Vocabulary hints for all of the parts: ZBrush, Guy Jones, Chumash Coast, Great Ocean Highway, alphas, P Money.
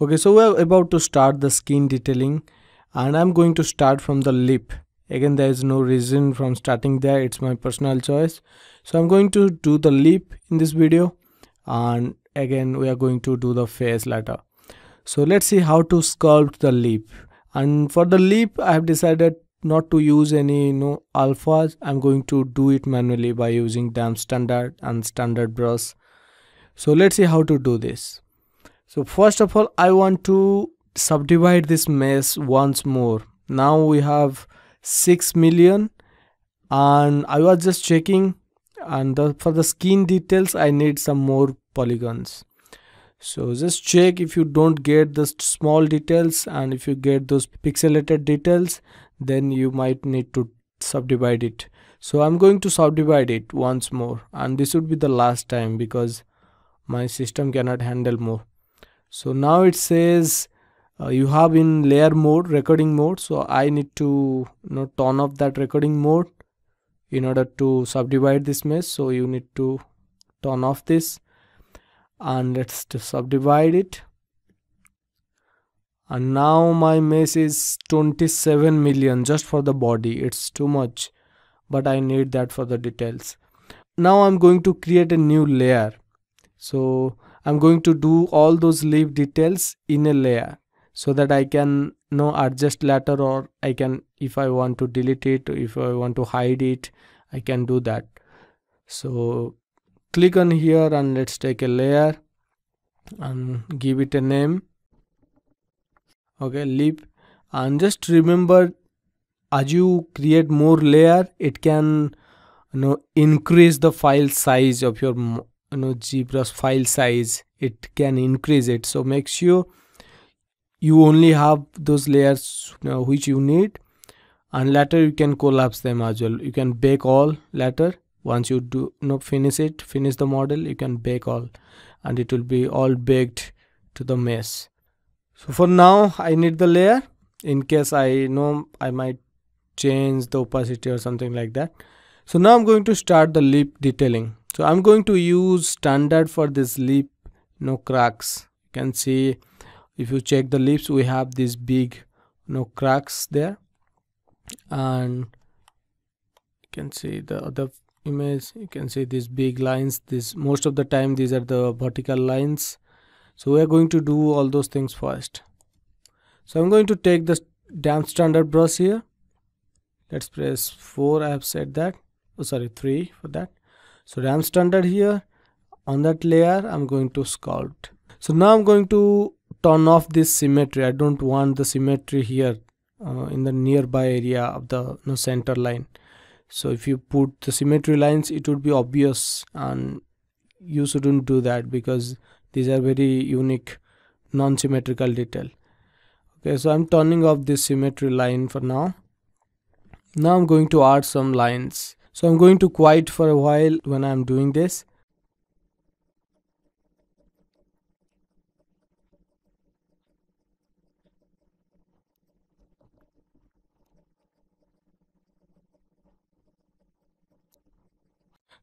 Okay, so we are about to start the skin detailing, and I'm going to start from the lip. Again, there is no reason from starting there, it's my personal choice. So I'm going to do the lip in this video, and again we are going to do the face later. So let's see how to sculpt the lip. And for the lip, I have decided not to use any alphas. I'm going to do it manually by using damp standard and standard brush. So let's see how to do this. So first of all, I want to subdivide this mesh once more. Now we have 6 million, and I was just checking, and for the skin details I need some more polygons. So just check if you don't get the small details, and if you get those pixelated details, then you might need to subdivide it. So I'm going to subdivide it once more, and this would be the last time because my system cannot handle more. So now it says you have in layer mode, recording mode, so I need to turn off that recording mode in order to subdivide this mesh. So you need to turn off this, and let's subdivide it. And now my mesh is 27 million just for the body. It's too much, but I need that for the details. Now I'm going to create a new layer. So I'm going to do all those leaf details in a layer, so that I can adjust later, or I can, if I want to delete it, if I want to hide it, I can do that. So click on here, and let's take a layer and give it a name. Okay, lip. And just remember, as you create more layer, it can increase the file size of your ZBrush file size. It can increase it, so make sure you only have those layers which you need, and later you can collapse them as well. You can bake all later. Once you do finish the model, you can bake all, and it will be all baked to the mesh. So for now I need the layer. In case I might change the opacity or something like that. So now I'm going to start the lip detailing. So I'm going to use standard for this lip cracks. You can see, if you check the lips, we have these big cracks there, and you can see the other image, you can see these big lines. This most of the time these are the vertical lines. So we are going to do all those things first. So I'm going to take the damp standard brush here. Let's press 4. I have set that. Oh, sorry, 3 for that. So damp standard here. On that layer I'm going to sculpt. So now I'm going to turn off this symmetry. I don't want the symmetry here in the nearby area of the center line. So if you put the symmetry lines, it would be obvious, and you shouldn't do that because these are very unique non-symmetrical detail. Okay, so I'm turning off this symmetry line for now. Now I'm going to add some lines. So I'm going to quiet for a while when I'm doing this.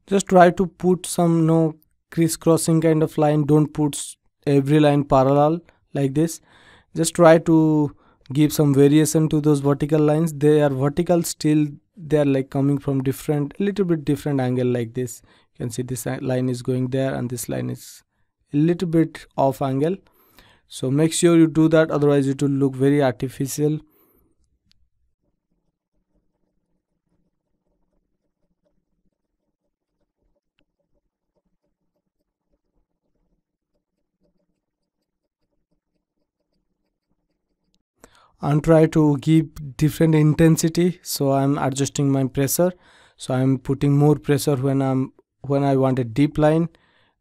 Just try to put some crisscrossing kind of line. Don't put every line parallel like this. Just try to give some variation to those vertical lines. They are vertical still, they are like coming from a little bit different angle like this. You can see this line is going there, and this line is a little bit off angle. So make sure you do that, otherwise it will look very artificial. And try to give different intensity. So I'm adjusting my pressure. So I'm putting more pressure when I want a deep line,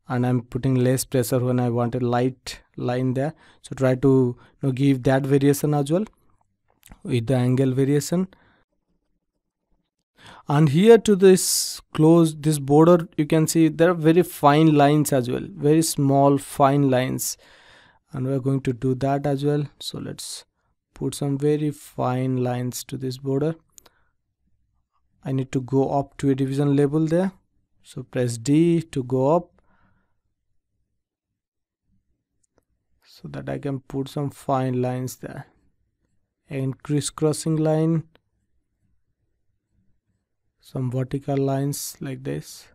and I'm putting less pressure when I want a light line there. So try to give that variation as well with the angle variation. And here to this this border, you can see there are very fine lines as well, very small fine lines, and we're going to do that as well. So let's put some very fine lines to this border. I need to go up to a division level there. So press D to go up. so that I can put some fine lines there, and crisscrossing line, some vertical lines like this.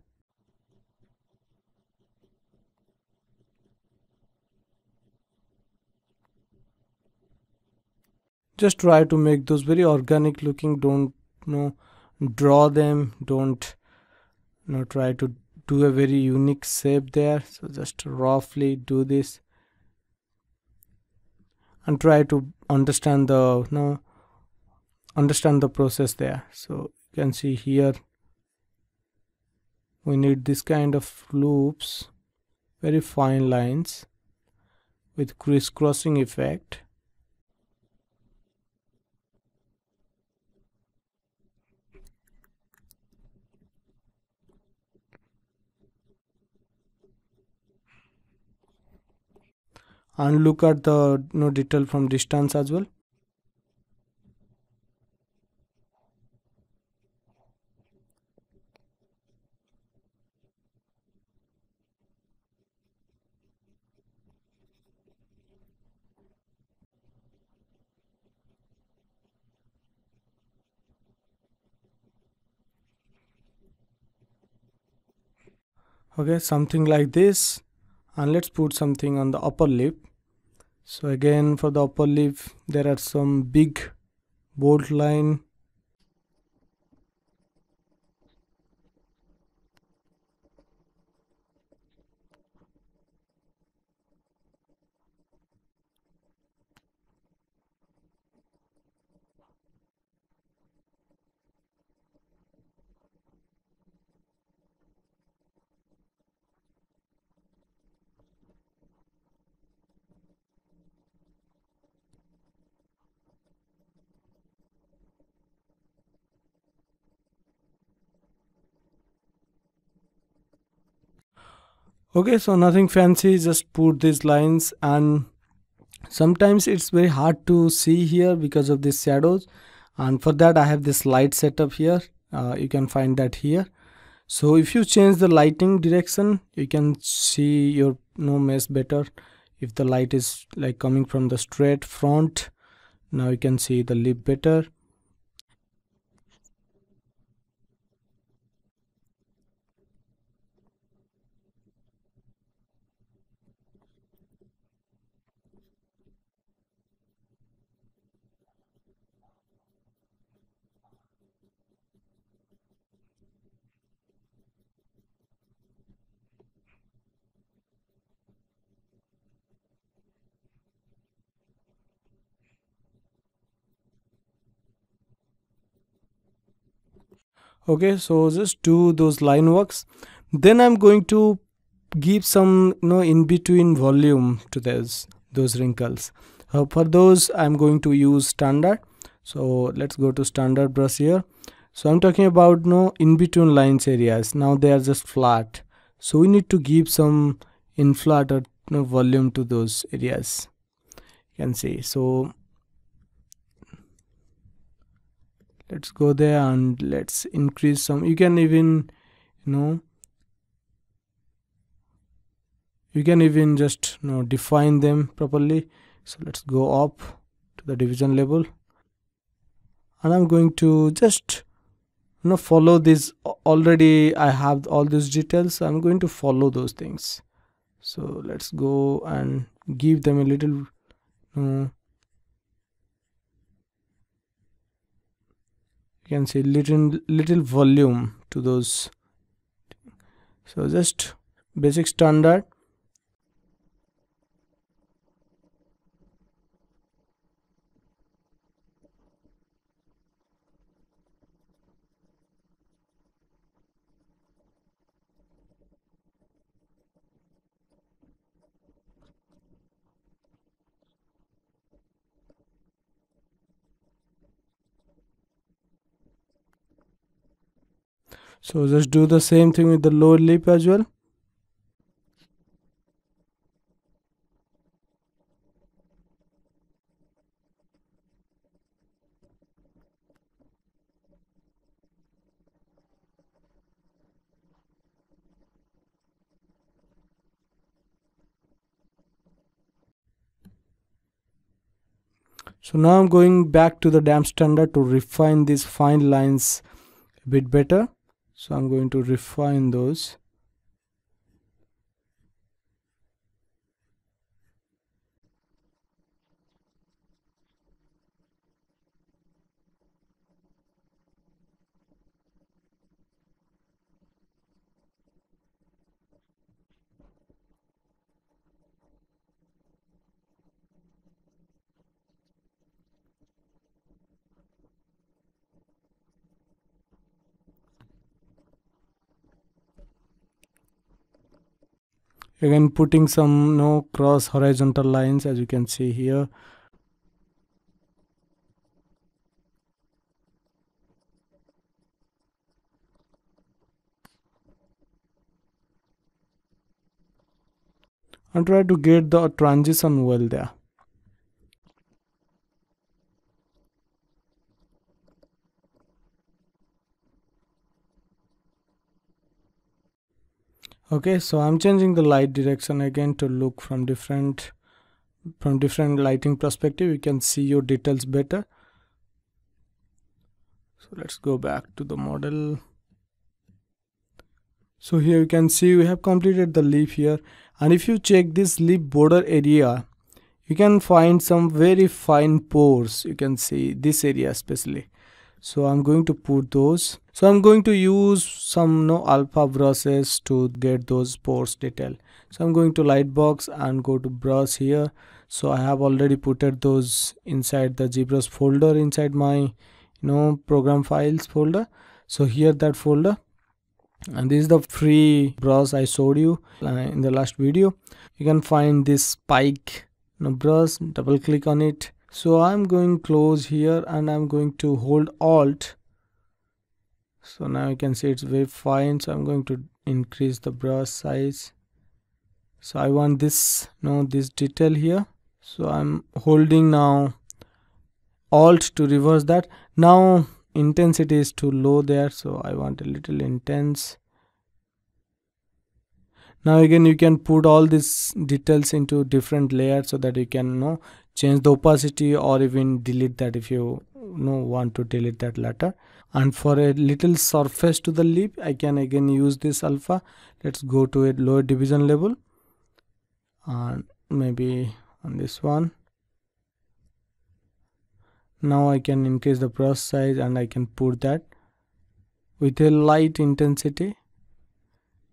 Just try to make those very organic looking. Don't draw them, don't try to do a very unique shape there. So just roughly do this and try to understand the understand the process there. So you can see here we need this kind of loops, very fine lines with crisscrossing effect. And look at the detail from distance as well. Okay, something like this. And let's put something on the upper lip. So again, for the upper lip, there are some big bold line. Okay, so nothing fancy, just put these lines. And sometimes it's very hard to see here because of these shadows, and for that I have this light setup here. You can find that here. So if you change the lighting direction, you can see your mesh better. If the light is like coming from the straight front, now you can see the lip better. Okay, so just do those line works. Then I'm going to give some in between volume to those wrinkles. For those I'm going to use standard. So let's go to standard brush here. So I'm talking about in between lines areas. Now they are just flat, so we need to give some inflat or volume to those areas. You can see, so let's go there and let's increase some. You can even you can even just define them properly. So let's go up to the division level, and I'm going to just follow this. Already I have all these details, so I'm going to follow those things. So let's go and give them a little can see little volume to those. So just basic standard. So just do the same thing with the lower lip as well. So now I'm going back to the damp standard to refine these fine lines a bit better. So I'm going to refine those. Again, putting some no cross horizontal lines, as you can see here. And try to get the transition well there. Okay, so I'm changing the light direction again to look from different lighting perspective. You can see your details better. So let's go back to the model. So here you can see we have completed the leaf here, and if you check this leaf border area, you can find some very fine pores. You can see this area especially. So I'm going to put those. So I'm going to use some alpha brushes to get those pores detail. So I'm going to light box and go to brush here. So I have already put those inside the ZBrush folder, inside my program files folder. So here that folder, and this is the free brush I showed you in the last video. You can find this spike brush, double click on it. So I'm going close here and I'm going to hold Alt. So now you can see it's very fine. So I'm going to increase the brush size. So I want this this detail here. So I'm holding now Alt to reverse that. Now intensity is too low there, so I want a little intense. Now again you can put all these details into different layers so that you can change the opacity or even delete that if you want to delete that later. And for a little surface to the leaf, I can again use this alpha. Let's go to a lower division level and maybe on this one. Now I can increase the brush size and I can put that with a light intensity.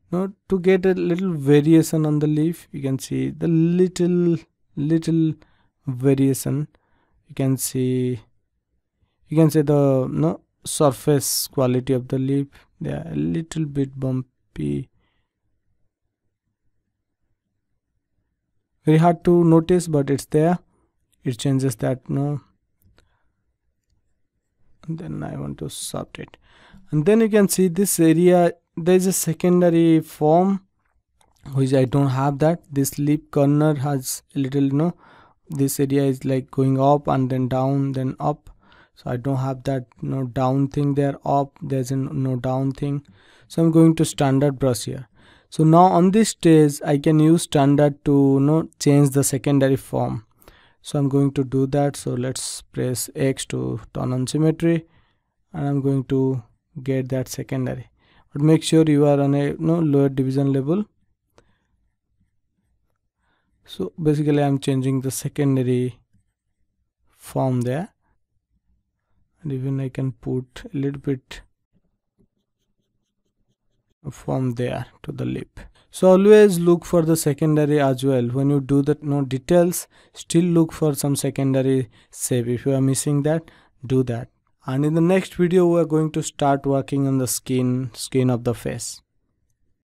Now to get a little variation on the leaf, you can see the little variation. You can see the surface quality of the leaf. They are a little bit bumpy. Very hard to notice, but it's there. It changes that And then I want to sort it. And then you can see this area. There is a secondary form which I don't have. That this leaf corner has a little this area is like going up and then down, then up. So I don't have that down thing there, up. There's no down thing. So I'm going to standard brush here. So now on this stage I can use standard to change the secondary form. So I'm going to do that. So let's press X to turn on symmetry, and I'm going to get that secondary. But make sure you are on a lower division level. So basically I'm changing the secondary form there. And even I can put a little bit from there to the lip. So always look for the secondary as well. When you do that details, still look for some secondary shape. If you are missing that, do that. And in the next video, we are going to start working on the skin of the face.